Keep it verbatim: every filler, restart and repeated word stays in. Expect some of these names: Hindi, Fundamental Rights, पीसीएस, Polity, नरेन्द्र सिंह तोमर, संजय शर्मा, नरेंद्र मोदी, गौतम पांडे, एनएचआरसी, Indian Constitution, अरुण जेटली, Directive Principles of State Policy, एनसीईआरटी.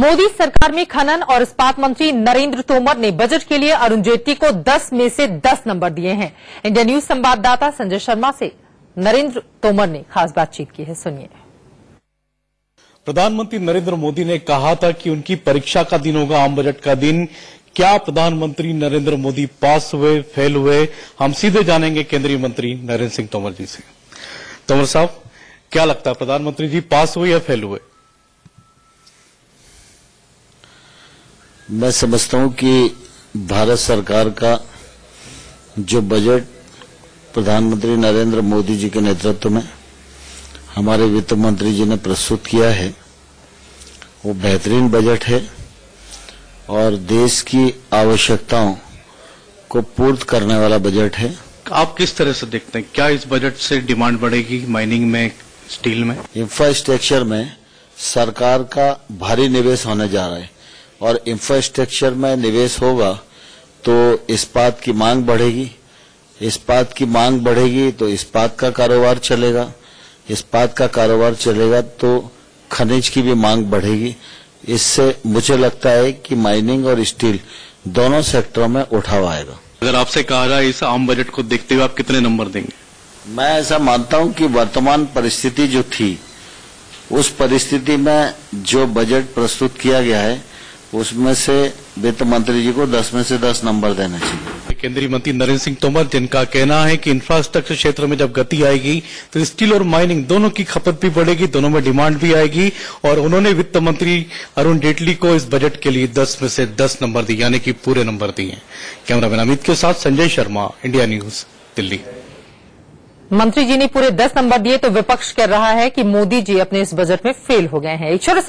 मोदी सरकार में खनन और इस्पात मंत्री नरेन्द्र तोमर ने बजट के लिए अरुण जेटली को दस में से दस नंबर दिए हैं। इंडिया न्यूज संवाददाता संजय शर्मा से नरेन्द्र तोमर ने खास बातचीत की है, सुनिए। प्रधानमंत्री नरेंद्र मोदी ने कहा था कि उनकी परीक्षा का दिन होगा आम बजट का दिन। क्या प्रधानमंत्री नरेंद्र मोदी पास हुए, फेल हुए? हम सीधे जानेंगे केंद्रीय मंत्री नरेन्द्र सिंह तोमर जी से। तोमर साहब, क्या लगता है प्रधानमंत्री जी पास हुए या फेल हुए? मैं समझता हूं कि भारत सरकार का जो बजट प्रधानमंत्री नरेंद्र मोदी जी के नेतृत्व में हमारे वित्त मंत्री जी ने प्रस्तुत किया है वो बेहतरीन बजट है और देश की आवश्यकताओं को पूर्ण करने वाला बजट है। आप किस तरह से देखते हैं, क्या इस बजट से डिमांड बढ़ेगी माइनिंग में, स्टील में, इंफ्रास्ट्रक्चर में? सरकार का भारी निवेश होने जा रहा है और इंफ्रास्ट्रक्चर में निवेश होगा तो इस्पात की मांग बढ़ेगी, इस्पात की मांग बढ़ेगी तो इस्पात का कारोबार चलेगा, इस्पात का कारोबार चलेगा तो खनिज की भी मांग बढ़ेगी। इससे मुझे लगता है कि माइनिंग और स्टील दोनों सेक्टरों में उठाव आएगा। अगर आपसे कहा जाए इस आम बजट को देखते हुए आप कितने नंबर देंगे? मैं ऐसा मानता हूं कि वर्तमान परिस्थिति जो थी उस परिस्थिति में जो बजट प्रस्तुत किया गया है उसमें से वित्त मंत्री जी को दस में से दस नंबर देना चाहिए। केंद्रीय मंत्री नरेंद्र सिंह तोमर जिनका कहना है कि इंफ्रास्ट्रक्चर क्षेत्र में जब गति आएगी तो स्टील और माइनिंग दोनों की खपत भी बढ़ेगी, दोनों में डिमांड भी आएगी और उन्होंने वित्त मंत्री अरुण जेटली को इस बजट के लिए दस में से दस नंबर दिए, यानी कि पूरे नंबर दिए। कैमरामैन अमित के साथ संजय शर्मा, इंडिया न्यूज, दिल्ली। मंत्री जी ने पूरे दस नंबर दिए तो विपक्ष कह रहा है कि मोदी जी अपने इस बजट में फेल हो गए हैं।